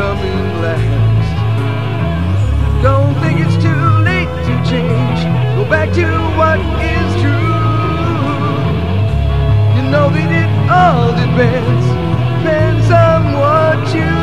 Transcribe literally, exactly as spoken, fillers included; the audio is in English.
coming last. Don't think it's too late to change. Go back to what is true. You know that it all depends, depends on what you